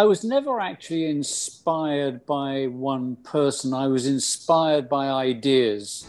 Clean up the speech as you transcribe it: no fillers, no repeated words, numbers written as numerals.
I was never actually inspired by one person. I was inspired by ideas.